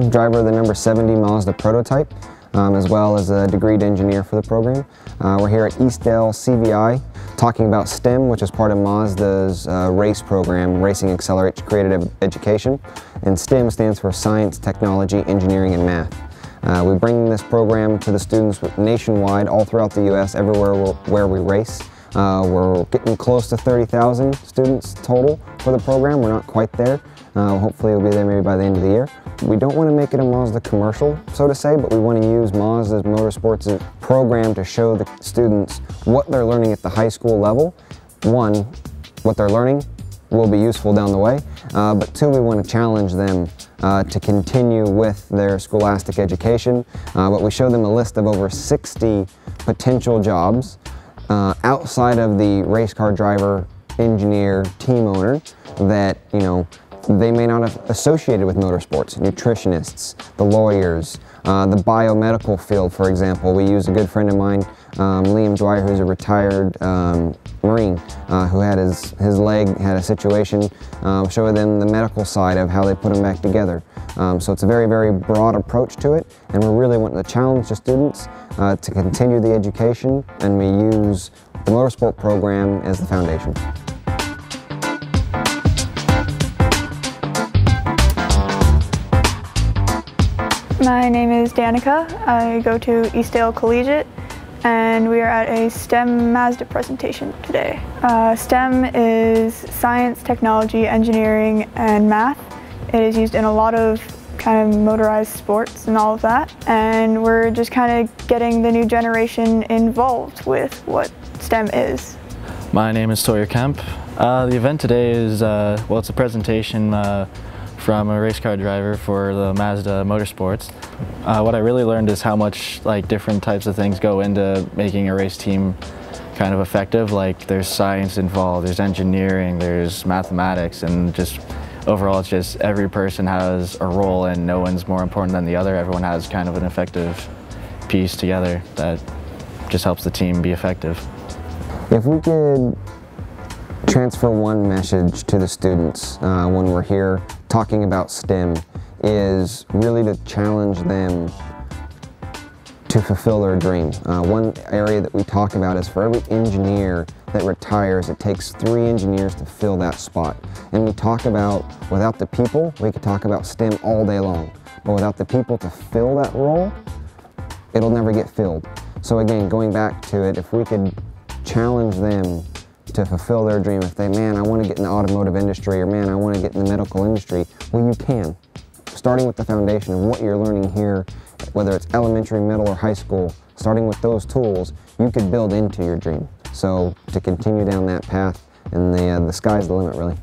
car, driver of the number 70 Mazda prototype, as well as a degreed engineer for the program. We're here at Eastdale CVI talking about STEM, which is part of Mazda's race program, Racing Accelerate to Creative Education. And STEM stands for Science, Technology, Engineering, and Math. We bring this program to the students nationwide, all throughout the U.S., everywhere where we race. We're getting close to 30,000 students total for the program. We're not quite there. Hopefully we'll be there maybe by the end of the year. We don't want to make it a Mazda commercial, so to say, but we want to use Mazda's Motorsports program to show the students what they're learning at the high school level. One, what they're learning will be useful down the way, but two, we want to challenge them to continue with their scholastic education. But we show them a list of over 60 potential jobs outside of the race car driver, engineer, team owner that, you know, they may not have associated with motorsports. Nutritionists, the lawyers, the biomedical field, for example. We use a good friend of mine, Liam Dwyer, who's a retired Marine, who had his leg, had a situation, showing them the medical side of how they put them back together. So it's a very, very broad approach to it, and we're really wanting to challenge the students to continue the education, and we use the motorsport program as the foundation. My name is Danica. I go to Eastdale Collegiate, and we are at a STEM Mazda presentation today. STEM is science, technology, engineering, and math. It is used in a lot of kind of motorized sports and all of that, and we're just kind of getting the new generation involved with what STEM is. My name is Toya Kemp. The event today is, well, it's a presentation from a race car driver for the Mazda Motorsports. What I really learned is how much different types of things go into making a race team kind of effective. Like, there's science involved, there's engineering, there's mathematics, and just overall it's just every person has a role and no one's more important than the other. Everyone has kind of an effective piece together that just helps the team be effective. If we could transfer one message to the students when we're here talking about STEM, is really to challenge them to fulfill their dream. One area that we talk about is for every engineer that retires, it takes 3 engineers to fill that spot. And we talk about, without the people, we could talk about STEM all day long, but without the people to fill that role, it'll never get filled. So again, going back to it, if we could challenge them to fulfill their dream. If they, man, I want to get in the automotive industry, or man, I want to get in the medical industry, well, you can. Starting with the foundation of what you're learning here, whether it's elementary, middle, or high school, starting with those tools, you could build into your dream. So to continue down that path, and the sky's the limit, really.